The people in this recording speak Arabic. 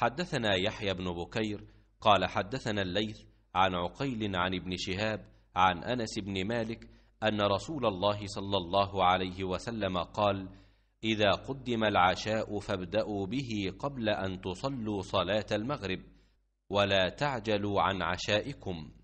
حدثنا يحيى بن بكير قال حدثنا الليث عن عقيل عن ابن شهاب عن أنس بن مالك أن رسول الله صلى الله عليه وسلم قال: إذا قدم العشاء فابدأوا به قبل أن تصلوا صلاة المغرب، ولا تعجلوا عن عشائكم،